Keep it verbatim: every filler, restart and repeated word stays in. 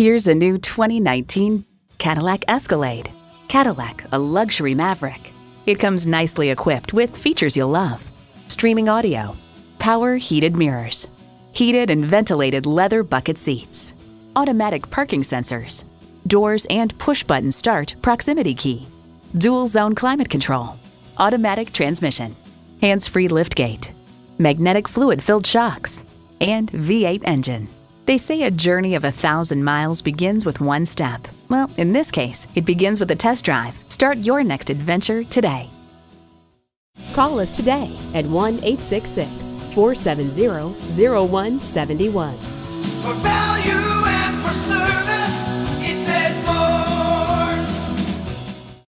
Here's a new twenty nineteen Cadillac Escalade. Cadillac, a luxury maverick. It comes nicely equipped with features you'll love. Streaming audio, power heated mirrors, heated and ventilated leather bucket seats, automatic parking sensors, doors and push-button start proximity key, dual zone climate control, automatic transmission, hands-free liftgate, magnetic fluid-filled shocks, and V eight engine. They say a journey of a thousand miles begins with one step. Well, in this case, it begins with a test drive. Start your next adventure today. Call us today at one eight six six, four seven zero, zero one seven one.